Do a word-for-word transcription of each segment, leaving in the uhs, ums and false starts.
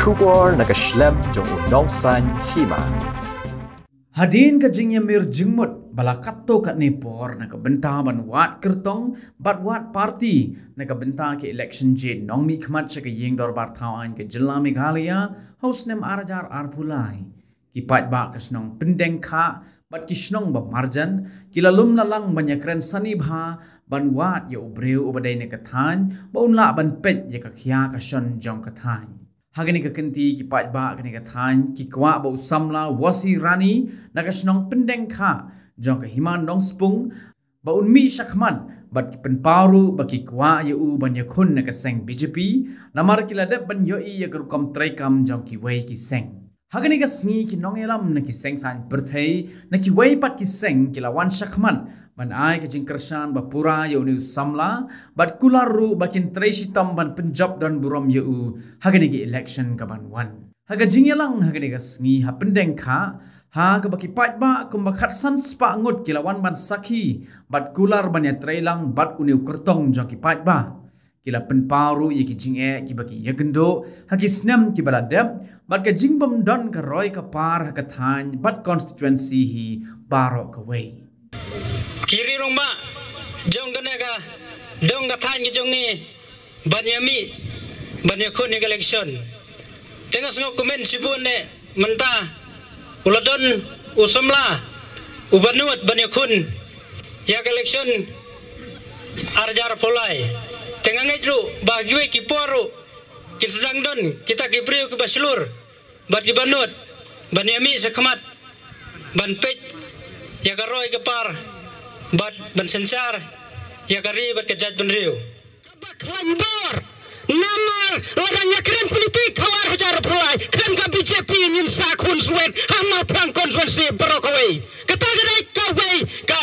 kubor na kashlem jong unongsan hima. Hadin ka jingya mir jingmut balakatto kat nepor na kabenta ban wat kertong bat wat party na kabenta ke election jin nong mi khmat sa ka yeng dorbar thawan ke jilla Meghalaya house nem arjar arpulai kipat ba kasnong pendeng kha bat kisnong ba marjan kilalum na lang banyakren sanibha ban wat ya ubreu ubadai na kathan ba unla ban pet ya kakhya kason jong kathan. Hagani ka kenti ki pat ba kani ka than ki kwa ba usamla wasi rani naga snong pendeng kha jong ka himan nong spung ba unmi shakman bat ki penparu ba ki kwa ya u ban yakun naga seng B J P namar ki ladab ban yoi ya karukam traikam jong ki wei ki seng. Hagani ka sngi ki nong elam na ki seng san perthei na ki wei pat ki seng ki lawan shakman ban ai ka jingkersan ba pura ya uni usamla bat kularu bakin tresitam ban Punjab dan buram ya u hagani ki election ka ban wan haga jingyalang hagani ka sngi ha pendeng kha ha ka baki patba kum bakhat san spa ngot kilawan ban sakhi bat kular ban ya trailang bat uni kertong jong ki patba kila penparu ya ki jinge ki baki ya gendo hagi snem ki baladep bat ka jingbam don ka roy ka par ha ka than bat constituency hi baro ka wei kiri rumba jong ganaga dong gathan gi jong ni banyami banyakon ni election dengan sengok komen sibun ne menta uladon usamla ubanut banyakon ya election arjar polai dengan ngejru bagiwe kiporu kita sedang don kita kipriu ke baslur bat banut banyami sekmat banpet ya karoi kepar bat ban sencar ya kari bat kejat benriu bor namar orangnya keren politik hawar hajar pulai keren ka B J P nin sakun suet hama prang konsensi berokoi kata gede kawei ka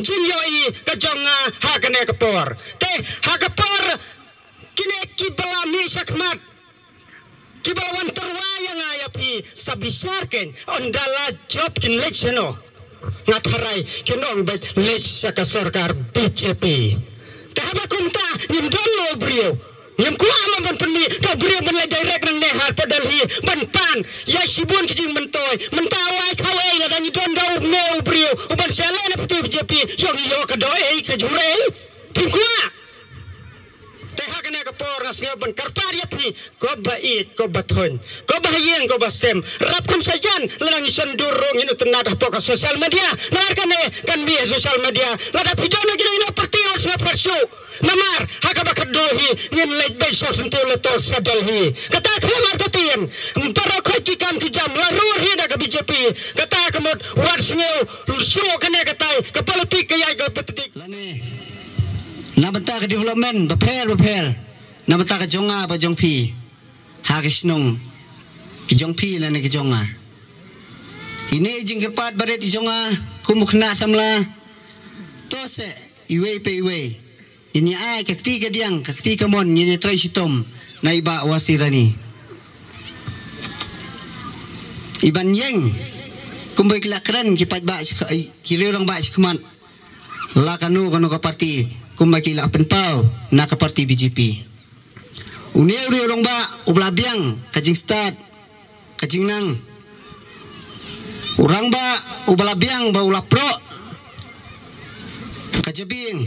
jinyoi ka jonga ha kene kepor teh ha kepor kine ki balami sakmat ki balawan terwayang ayapi sabisarken ondala job kin lecheno ngatarai kenong bet lech saka sarkar B J P tahaba kunta nim dolo brio nim ku amam penni ta brio ban lai direct nang nehar padal hi ban pan ya sibun kijing mentoi mentawai khawai la dan don dau meu brio uban sele na peti B J P yong yo kadoi kajurei pingkua teha kena kapor ngasnya ban karpar ya pni ko bait ko bathon ko bahayeng ko basem rap kum sajan lalang isen durung inu tenat pok sosial media nar kan kan bi sosial media lada pidona gina ina pertiu sna persu namar hakaba kadohi ngin lek be sos entole to sadal hi kata khamar katin mparo ko ki kam ki jam larur hi da B J P kata kamot what's new suro kena katai ke politik ke ya politik lane nabata ka development bapel bapel nabata ka jonga ba jongpi ha ka snong ki jongpi la ne ki jonga ine jingkepat baret jonga kumukna samla tose iwe pe iwe ini ai ka ti ka diang ka ti ka mon ni trai sitom nai ba wasirani iban yeng kumbai klakran ki patba ki rerang ba sikman la kanu kanu ka parti kumakila penpau na ka parti B J P unia uri orang ba ublabiang kajing stad kajing nang orang ba ublabiang ba ulapro kajabing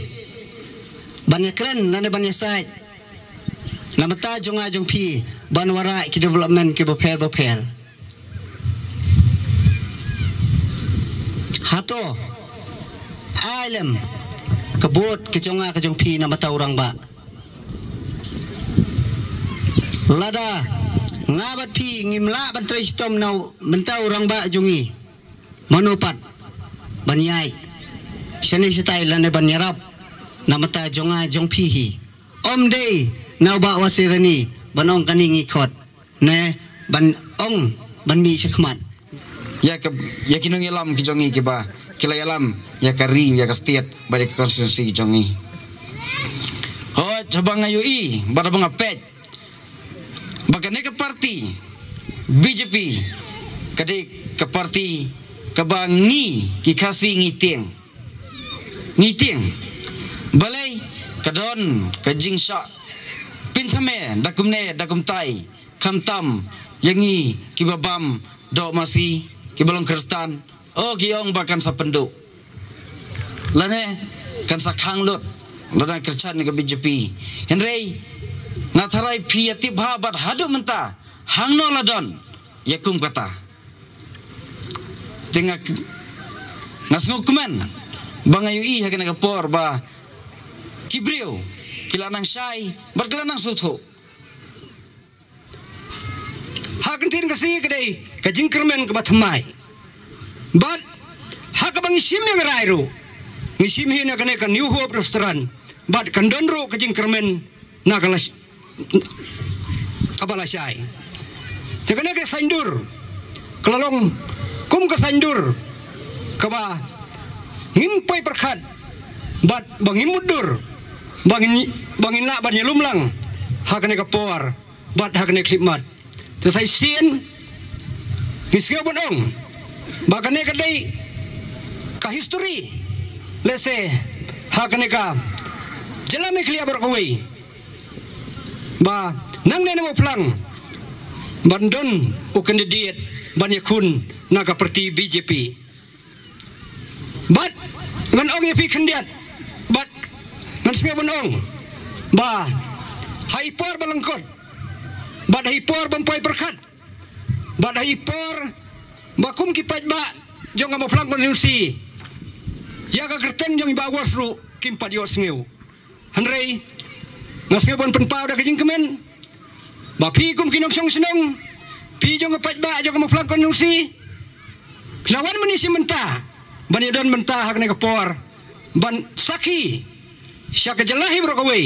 banyak keren lana banyak side lamata jonga jongpi banwara ki development ki bapel bapel hato alam kebut keconga kejongpi nama tau orang ba lada ngabat pi ngimla bantri sitom nau mentau orang ba jungi manupat banyai seni sitai lane banyarap nama ta jonga jongpi hi om dei nau ba wasirani banong kaningi kot ne ban ong ban mi sekmat ya ke ya kinong elam kejongi ke ba kila yalam ya kari ya kastiat bari konstitusi jongi ho jabang ayui bara bang apet bagane ke parti B J P kadik ke parti kebangi ki kasi ngiting ngiting balai kadon kajing sha pintame dakumne dakumtai kamtam yangi kibabam do masi kibalong kristan oh giong bahkan sapenduk lane kan sakhang lot ladan kerchan ke B J P henrei ngatharai phi atibha bat hadu menta hangno ladan yakum kata tengah nasnukmen bangayui hakena kapor ba kibriu kilanang syai berkelanang sutho hakan tin kasi kedai kajingkermen kebatmai bat hakabang simeng rairu ngisim hina kane kan new hope restoran bat kandonro kajingkermen nakalas abala syai tekana ke sandur kelalong kum ke sandur kaba ngimpai perkhat bat bangimudur bangin bangin nak bannya lumlang hakane kapor bat hakane khidmat tesai sin disebut ong bakane kadai ka history lese hakane ka jelame khlia berkoi ba nang nene mo plang bandon u kandidat banya kun naga perti B J P bat ngan ong yapi kandidat bat Nansnya benong, bah, haipor belengkot, bah haipor bempai perkat, bah haipor, bakum kipat bah, jong nggak mau pelang konstitusi, ya kakerten jong iba wasru kimpa diosngiu, Henry, nansnya bon penpa udah kejing kemen, bah pi kum kinong song senong, pi jong ngepat bah jong nggak mau pelang konstitusi, lawan menisi mentah, ban yadon mentah hakne kepor, ban saki. Syaka jelahi berkawai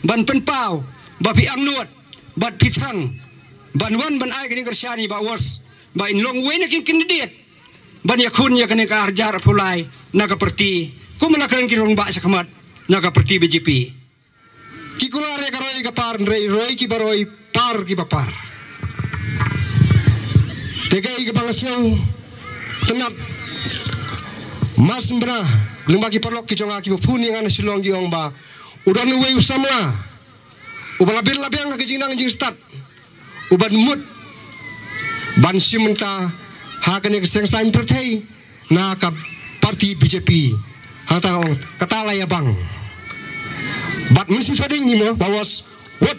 ban penpau bapi angnuat bat pitang ban wan ban ai kini kersyani ba was ba in long way nakin kandidat ban yakun ya kene ka harjar pulai naga perti ku melakang kirong ba sakamat naga perti B J P ki kulare karoi ka par rei roi ki baroi par ki bapar tegai ke balasau tenap mas mbra lumba ki parlok ki jonga ki puni ngana silong gi ongba udan we usamla uban labir labiang ki jinang jing stat uban mut ban simenta hakane ki seng sain perthei na ka parti B J P hata katala ya bang bat mensin sading ni mo bawas wat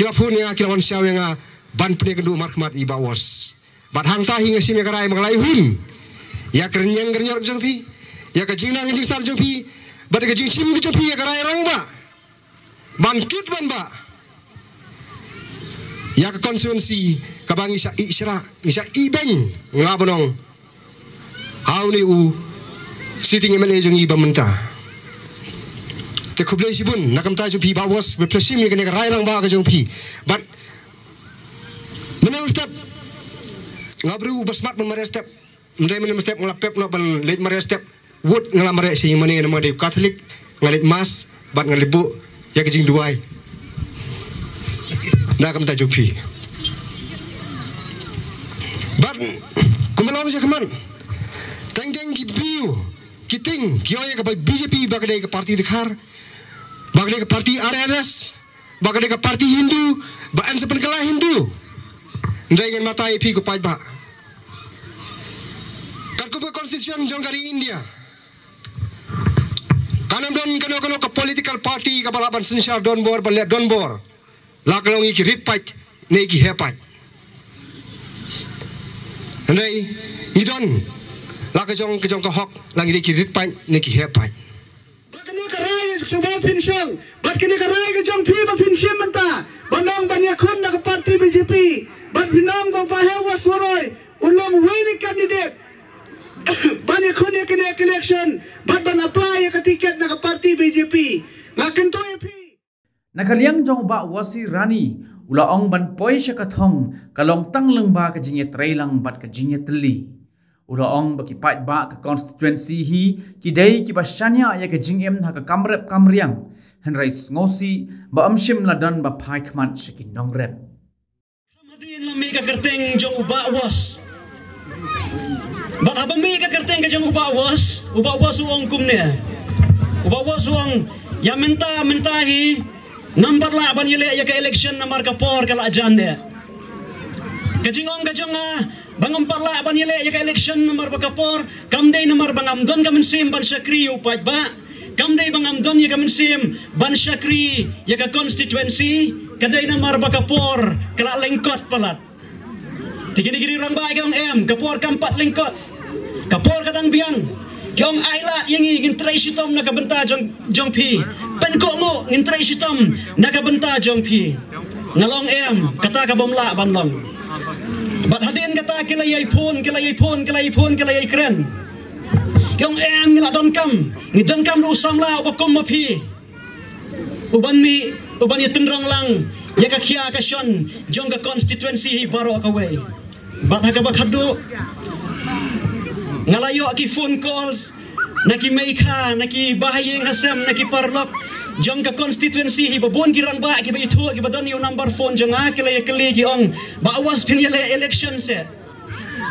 ki puni ngaki lawan siawenga ban pne kendu markmat i bawas bat hanta hinga simi karai manglai hun ya kernyang kernyar jongpi ya kajing nang jing star jongpi bad kajing sim jongpi ya karai rang ba ban kit ban ba ya ke konsumsi kabangi sa isra isa ibeng ngabonong hauni u sitting M L A jong iba menta te kublai sibun nakam ta jongpi ba was replace me kene karai rang ba jongpi bad menel step ngabru basmat memare step Mdai mene mestep ngelapep no ban leit mare step wood ngelamare si mene nama de Katolik ngelit mas bat ngelibu ya kejing duai na kam ta jumpi bat kumelong si keman tengkeng ki biu kiting kioya ka B J P bagade ka parti dekhar bagade ka parti R S S bagade ka parti Hindu baan sepen kala Hindu ndai ngen matai pi ko pai ba Kubu konstituen jongkari India, kanan don kano kano ke political party kabalaban sensyar don bor balia don bor, lakalongi ki ripaik neki hepaik, andai ngidon lakajong kajong kahok langi neki ripaik neki hepaik. Bakini karai subah pinshong, bakini karai kajong pi bapinshem menta, banong banyakun nak parti B J P, bat binong bapahel waswaroi ulong winning candidate. Banyak kunya kena election, bat ban apply ke tiket nak parti B J P. Ngaken to E P. Nakaliang jong ba wasi rani, ulaong ban poi syakathong kalong tangleng ba ke jinget relang bat ke jinget teli. Ulaong baki pat ba ke constituency hi kidai ki basanya ya ke jingem nak ke kamrep kamriang. Henry ngosi ba amshim ladan ba paikman syakin nongrep. Hamadin lami ka kerteng jong ba was. Bat abang mi ka kerteng ka jong uba was, uba was uang kumne, uba was uang ya minta mintahi, nambar la ban yele ya ka election na marka por ka la jande, Kajingong kajongah bangumparla banile yaka election nomor bakapor kamday nomor bangamdon kaminsim ban syakri upat ba kamday bangamdon yaka minsim ban syakri yaka constituency kaday nomor bakapor kala lengkot palat tigiri-giri ramba kang em kapor kampat lengkot kapor kadang biang kyong aila yangi ngin trai sitom nakabenta jong jong pi penko mo ngin trai sitom nakabenta jong pi ngalong em kata kabomla banlong bat hadin kata kila yai pun kila yai pun kila yai pun kila yai keren kyong em ngila don kam ngi don kam ru samla obakom mapi uban mi uban ya tendrang lang ya ka khia ka shon jong ka constituency baro ka way bat ha ka bak hadu ngalayo ki phone calls naki meikha naki bahayeng hasem naki parlok jong ka constituency hi babon girang ba ki bai thu ki badon yo number phone jong a kile kile gi ong ba awas pin ele election set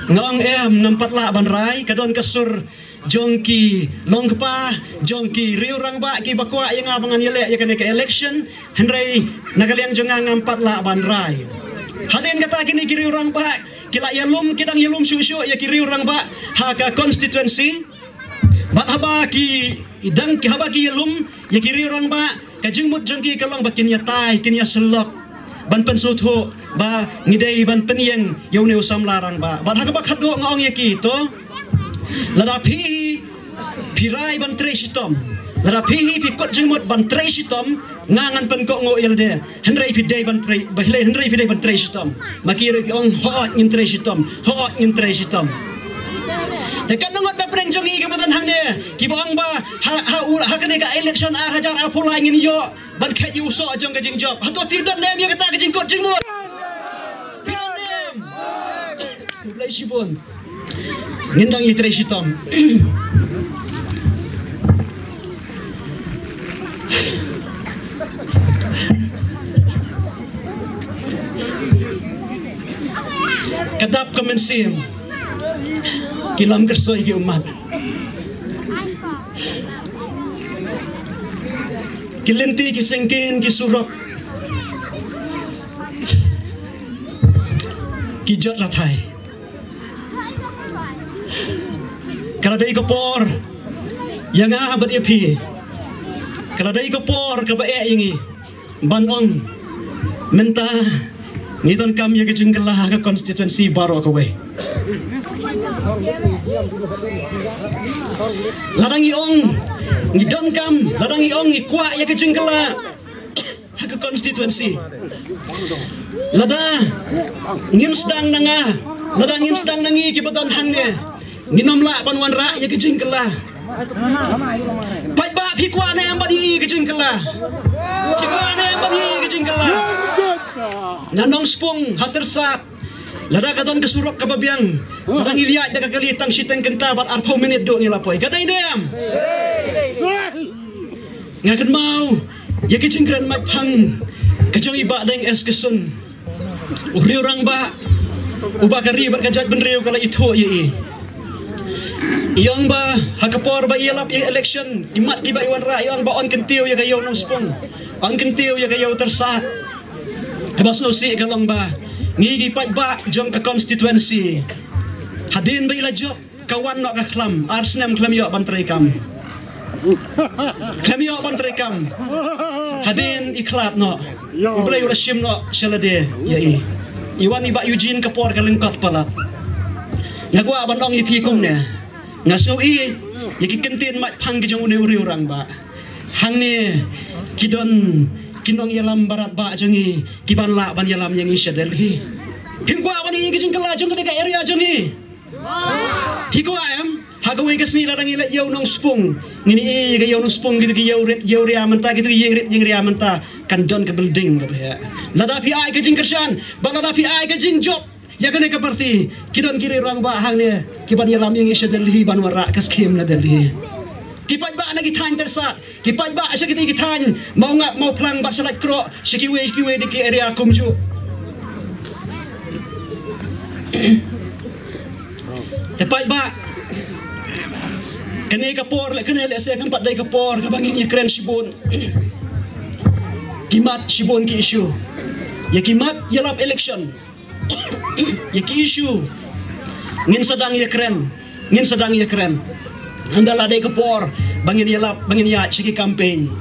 ngong em nampat la ban rai kadon kasur jong ki longpa jong ki riurang ba ki bakwa yang abangan ele ya kene ke election henrei nagaliang jong ngampat la ban rai halen kata kini ki riurang ba kila yelum kidang yelum syusyu ya ki riurang ba ha ka constituency bat habaki idang ki habaki lum ya kiri orang ba kajingmut jongki kalong bakin ya tai kin ya selok ban pensutho ba ngidei ban penyeng yaune usam larang ba bat hak bak hadu ngong ya ki to ladapi pirai ban treshitom ladapi pi kot jingmut ban treshitom ngangan pen ko ngo yelde henrei pi dei ban tre ba henrei pi dei ban treshitom makiro ki ong hoot in treshitom hoot in treshitom dekat nongot da preng jongi ke badan hang ne ki bong ba ha ha kene ka election ar hajar ar pula ngin yo ban khat yu so jong ka jing job ha to pidon nem ye kata ka jing kot jing mo pidon nem ku blai sibon ngindang itre sitom kadap kemensim kilam kersoy ki umat kilinti ki sengkin ki surok ki jot rathai kaladai kopor yang ah bat epi kaladai kopor ka bae yingi banong menta ngidon kam ye jengkelah ka constituency baro ka we ladangi ong ngidon kam ladangi ong ikwa ya kejengkela hak konstituensi lada ngim sedang nanga lada ngim sedang nangi kibaton hangne nginomla banwan ra ya kejengkela pai ba pikwa na ambadi kejengkela pikwa na ambadi kejengkela nanong spung hatersak lada kadon kesurok kababiang orang iliat daga kelitang siteng kenta bat arpau menit dok ni lapoi kata idem ngaken mau ya kecingkran mat pang kejong iba deng es kesun uri orang ba uba kari bat kajat benriu kala itu ye iang ba hakapor ba ielap election dimat ki ba iwan ra iang ba on kentiu ya kayo nospong on kentiu ya kayo tersak abas no si kalong ba ngigi pat ba jong ka constituency hadin ba ila jok kawan nok ka khlam arsnam khlam yo ban trai kam khlam yo ban trai kam hadin ikhlab no ublay ura shim no selade ye iwan iba Eugene kapor ka lengkot palat nagwa bandong ipi kom ne ngaso i yiki kentin mat phang ki jong une uri orang ba hangne kidon kinong yalam barat ba jangi kiban la ban yalam yang isya delhi hingwa ban i kijing kala jong de area jangi higwa am hagawe kasni ladang ile yau nong spung ngini i ga yau nong spung gitu yau ret yau ria menta gitu yeng ret yeng ria menta kan don ke building ka ba lada pi ai kijing kersan ban lada pi ai kijing job ya kene ka parti kidon kiri ruang ba hang ne kiban yalam yang isya delhi ban wara kas kem na delhi Kipat ba na gitan tersat, kipat ba asya kita gitan mau ngap mau pelang bat salat krok sikiwe sikiwe di area kumju. Tepat ba kene kapor lek kene lek saya kampat dai kapor kabanginnya keren sibon. Kimat sibon ki isu. Ya kimat yalap election. Yaki issue ngin sedang ya keren, ngin sedang ya keren. Anda ladai kepor, bangin ya lap, bangin ya ciki kampeng.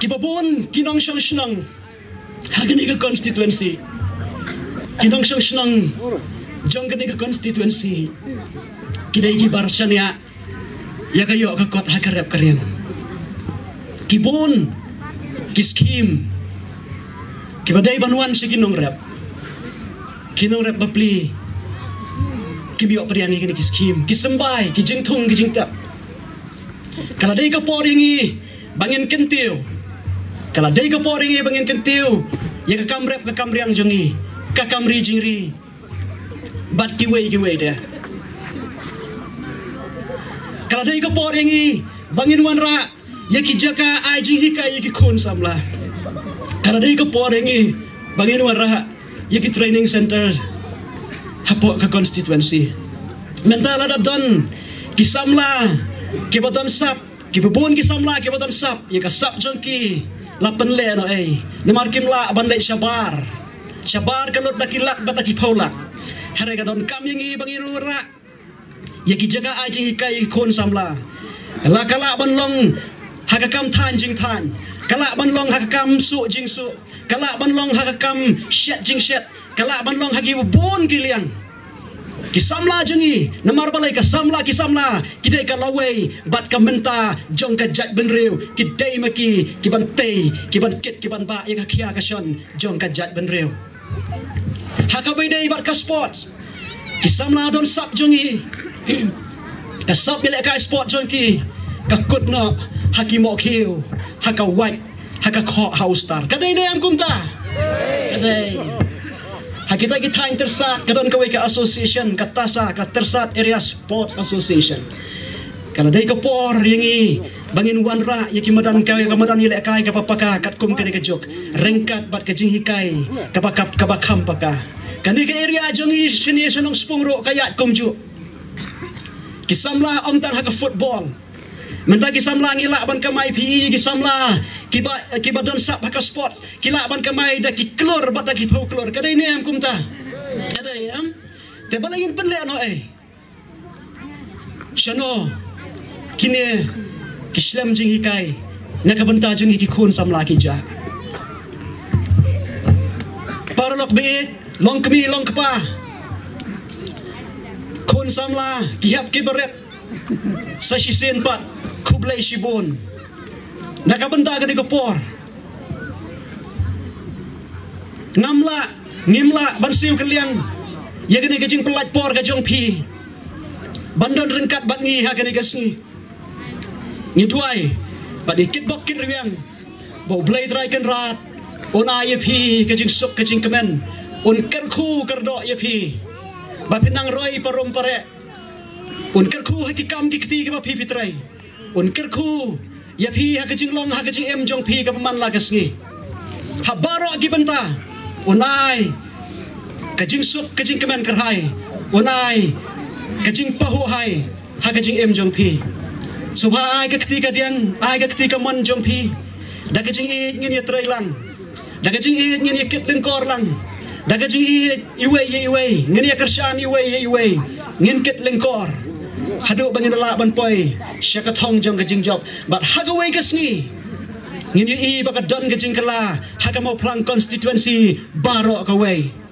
Kibabon kinong siyang senang, hagan ika konstituensi. Kinong siyang senang, janggan ika konstituensi. Kinaigibar siya niya, ya kayo kakot hagarap ka rin. Kibon, kiskim, kibaday banuan si kinong rep. Kinong rep bapli, kibiyok pa rin yung kiskim, kisambay, kijengtung, kijengtap. Kaladay ka po rin yung bangin kentiu. Kalau dai kaporing e bangin kentiu, ya kakamrep kakamriang jengi, kakamri jingri. Bat kiwei kiwei deh. Kalau dai kaporing e bangin wanra, ya kijaka ai jinghi kai ya kikon samla. Kalau dai kaporing e bangin wanra, ya ki training center hapok ke konstituensi. Mental adapton kisamla, kibaton sap. Kibubun kisamla kibatam sap, ya kasap jengki lapan le no eh. Namar kimla bandai syabar, syabar kalut dakilak bataki paulak. Hari kadon kam yengi bangirura, ya kijaga aja hikai kon samla. Kala kala banlong hakakam tan jing tan, kala banlong hakakam su jing su, kala banlong hakakam shet jing shet, kala banlong hakibubun kiliang. Kisamla jengi, namar balai kasamla kisamla, kidai kalawai, bat kamenta, jong kajat benriu, kidai maki, kiban tei, kiban kit, kiban ba, yang hakia kasion, jong kajat benriu. Hakabaidai bat kasports, kisamla don sap jengi, kasap bilek ka sport jengi, kakut no, hakimok hiu, hakawai, hakakok haustar, kadai dayam kumta, kadai. Kita kita yang tersat, kadon kawai ke association, katasa, katersat area sports association. Kalau dari kepor yengi, bangin wanra, yaki madan kawai kamadan yilek kai kapapaka, katkum kade kejok, rengkat bat kejing hikai, kapakap kapakam paka. Kandi ke area jengi sini senong spungro kayat kumju. Kisamlah omtar hak football. Mentah kisamlah ngilak ban kamai P E kisamlah kiba kiba don sap hak sports kilak ban kamai dak kiklor bat dak kipau klor kada ini am kumta kada am te balangin penle no eh shano kine kislam jing hikai nakabanta jing hikikun samlah kija parlok be long kemi long kepa kun samlah kihap kiberet sasisen pat Kublai Shibon nakabenta ka di kapor ngamla ngimla bansiu keliang ya gani kajing pelat por kajong pi bandon rengkat bat ngi ha gani kasni nituai bat dikit bokkin riang bau blai trai kan rat on ai pi kajing sup kajing kemen on ker khu kerdo ya pi bat pinang roi parom pare on ker khu hakikam kikti ke pi pitrai Unkerku, ya pi hakajing long hakajing em jong pi kapaman lagas ni. Habaro gibenta, unai, kajing sup kajing kemen kerhai, unai, kajing pahuhai, hakajing em jong pi. Subha ai ketika diang, ai ketika mon jong pi. Da kajing iit ngin ya trailang, da kajing iit ngin ya kitin korlang, da kajing iit iwe ya iwe, ngin ya kersyaan iwe ya iwe, ngin kit lengkor. Haduk bangin ala ban poi syakat hong jong kajing job bat hagawai kasni ngin yu i baka don kajing kala hakamau pelang konstituensi barok kawai.